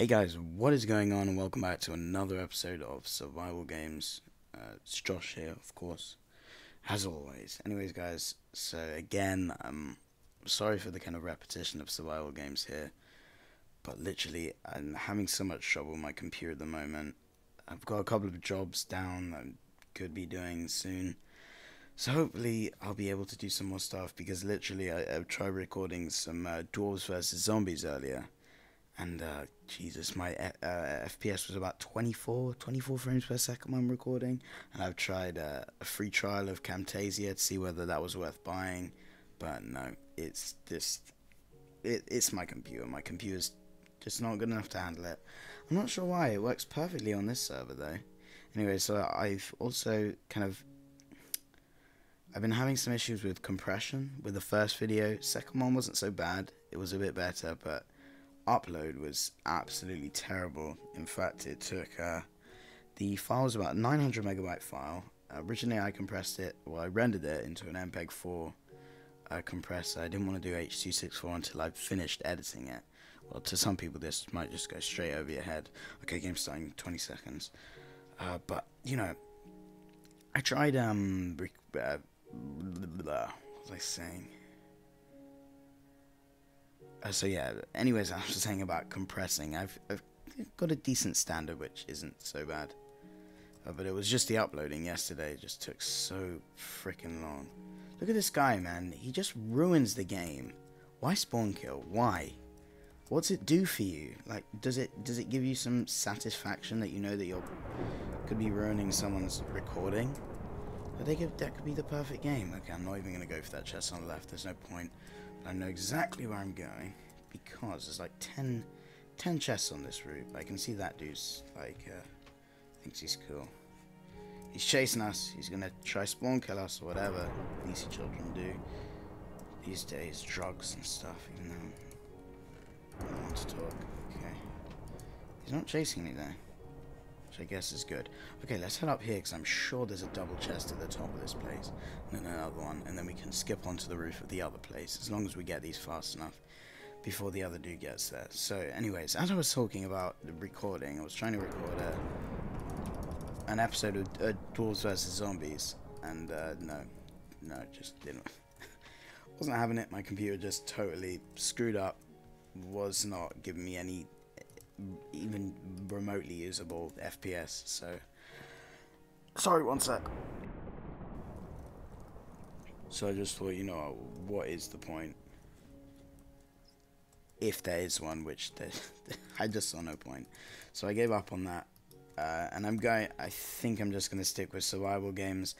Hey guys, what is going on, and welcome back to another episode of Survival Games. It's Josh here, of course, as always. Anyways guys, so again, I'm sorry for the kind of repetition of Survival Games here, but literally I'm having so much trouble with my computer at the moment. I've got a couple of jobs down that I could be doing soon, so hopefully I'll be able to do some more stuff, because literally I tried recording some Dwarves vs. Zombies earlier. And, Jesus, my FPS was about 24 frames per second when I'm recording. And I've tried a free trial of Camtasia to see whether that was worth buying. But no, it's just, it's my computer. My computer's just not good enough to handle it. I'm not sure why. It works perfectly on this server, though. Anyway, so I've also kind of, I've been having some issues with compression with the first video. Second one wasn't so bad. It was a bit better, but upload was absolutely terrible. In fact, it took the file was about 900 megabyte file. Originally I compressed it, well, I rendered it into an mpeg4 compressor. I didn't want to do h264 until I finished editing it. Well, to some people this might just go straight over your head. Okay, game starting in 20 seconds. But you know, I tried what was I saying? So yeah, anyways, I was saying about compressing. I've got a decent standard, which isn't so bad. But it was just the uploading yesterday. It just took so freaking long. Look at this guy, man. He just ruins the game. Why spawn kill? Why? What's it do for you? Like, does it give you some satisfaction that you know that you could be ruining someone's recording? I think that could be the perfect game. Okay, I'm not even going to go for that chest on the left. There's no point. I know exactly where I'm going, because there's like 10 chests on this route. I can see that dude's like, thinks he's cool. He's chasing us. He's gonna try spawn kill us or whatever these children do these days, drugs and stuff. Even though I don't want to talk. Okay, he's not chasing me though, which I guess is good. Okay, let's head up here, because I'm sure there's a double chest at the top of this place, and then another one, and then we can skip onto the roof of the other place, as long as we get these fast enough before the other dude gets there. So anyways, as I was talking about the recording, I was trying to record an episode of Dwarves vs. Zombies, and no, just didn't. Wasn't having it. My computer just totally screwed up, was not giving me any even remotely usable FPS, so sorry, one sec. So I just thought, you know what is the point, if there is one, which I just saw no point, so I gave up on that. And I think I'm just going to stick with Survival Games,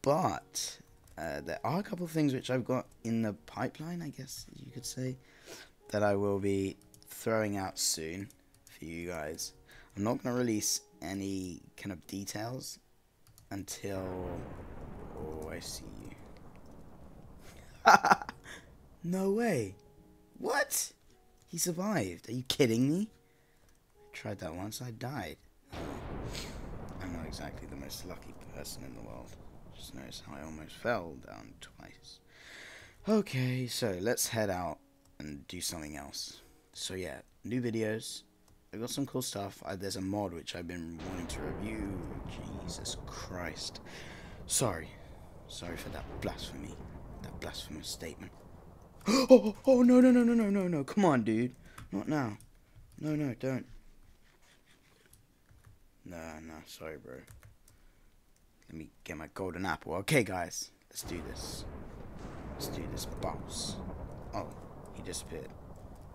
but there are a couple of things which I've got in the pipeline, I guess you could say, that I will be throwing out soon for you guys. I'm not going to release any kind of details until, oh, I see you. No way. What? He survived. Are you kidding me? I tried that once, I died. I'm not exactly the most lucky person in the world. Just notice how I almost fell down twice. Okay, so let's head out and do something else. So yeah, new videos. I've got some cool stuff. There's a mod which I've been wanting to review. Jesus Christ. Sorry for that blasphemy. That blasphemous statement. Oh, no. Come on, dude. Not now. No, don't. No, sorry, bro. Let me get my golden apple. Okay, guys. Let's do this. Let's do this, boss. Oh, he disappeared.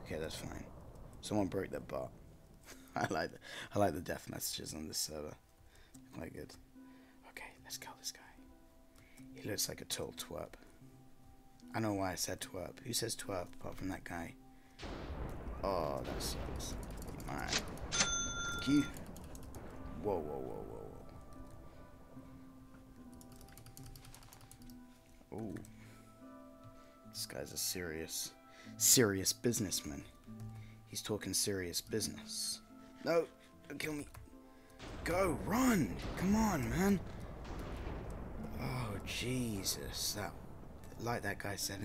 Okay, that's fine. Someone broke their butt. I like the death messages on this server. Quite good. Okay, let's kill this guy. He looks like a total twerp. I don't know why I said twerp. Who says twerp apart from that guy? Oh, that sucks. Alright. Thank you. Whoa. Ooh. This guy's a serious businessman. He's talking serious business. No, don't kill me. Go, run! Come on, man. Oh, Jesus. That, like that guy said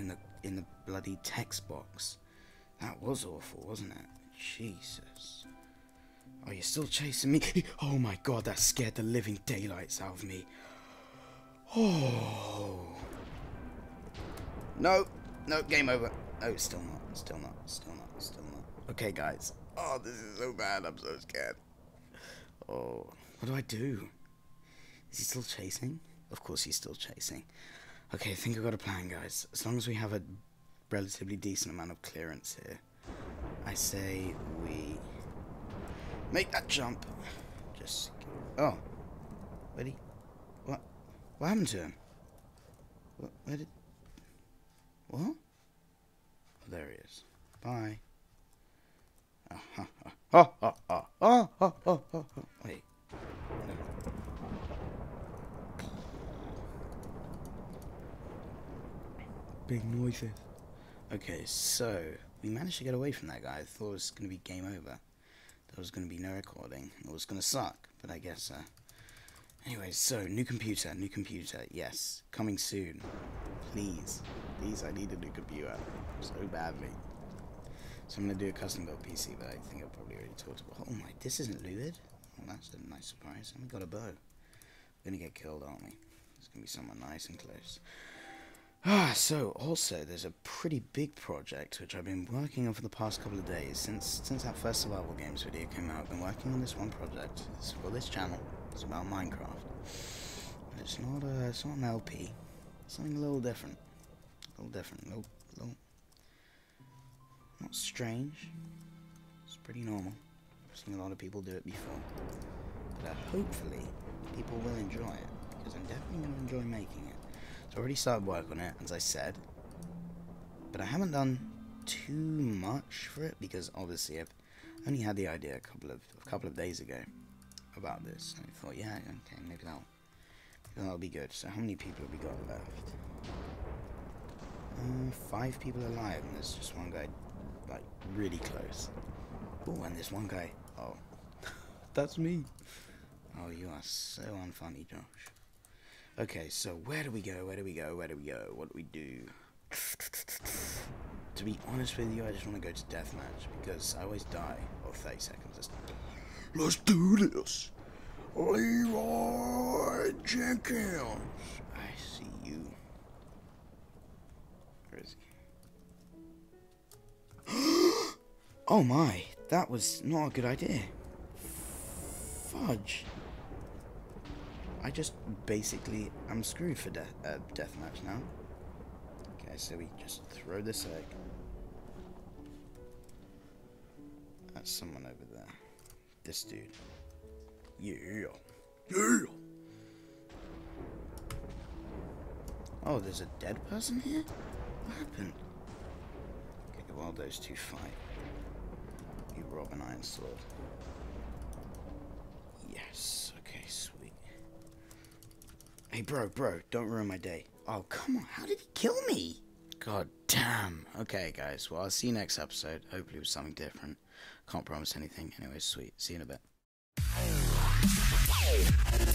in the bloody text box, that was awful, wasn't it? Jesus. Are you still chasing me? Oh my god, that scared the living daylights out of me. Oh. No. No, game over. No, still not. Still not. Still not. Still not. Okay, guys. Oh, this is so bad. I'm so scared. Oh. What do I do? Is he still chasing? Of course he's still chasing. Okay, I think I've got a plan, guys. As long as we have a relatively decent amount of clearance here, I say we make that jump. Just... oh. Where'd he... what? What happened to him? What? Where did... what? Oh, there he is. Bye. Wait. No. Big noises. Okay, so we managed to get away from that guy. I thought it was going to be game over. There was going to be no recording. It was going to suck, but I guess. Anyway, so new computer, yes, coming soon. Please, please, I need a new computer so badly. So I'm going to do a custom-built PC, but I think I've probably already talked about... oh my, this isn't looted. Well, that's a nice surprise. And we got a bow. We're going to get killed, aren't we? It's going to be somewhere nice and close. Ah, so, also, there's a pretty big project, which I've been working on for the past couple of days. Since that first Survival Games video came out, I've been working on this one project. It's for this channel. It's about Minecraft. But it's not an LP. It's something a little different. A little different. Not strange. It's pretty normal. I've seen a lot of people do it before. But hopefully people will enjoy it, because I'm definitely going to enjoy making it. So I already started work on it, as I said. But I haven't done too much for it, because obviously I've only had the idea a couple of days ago about this. And I thought, yeah, okay, maybe that'll be good. So how many people have we got left? 5 people alive, and there's just one guy like really close. Oh, and there's one guy. Oh, that's me. Oh, you are so unfunny, Josh. Okay, so where do we go? Where do we go? Where do we go? What do we do? To be honest with you, I just want to go to deathmatch because I always die. Oh, 30 seconds. Let's do this. Leroy Jenkins. I see you. Where is he? Oh my, that was not a good idea. Fudge. I just basically am screwed for deathmatch now. Okay, so we just throw this egg. That's someone over there. This dude. Yeah. Yeah. Oh, there's a dead person here? What happened? Okay, while those two fight. You rob an iron sword. Yes. Okay, sweet. Hey, bro, don't ruin my day. Oh, come on. How did he kill me? God damn. Okay, guys. Well, I'll see you next episode. Hopefully with something different. Can't promise anything. Anyway, sweet. See you in a bit.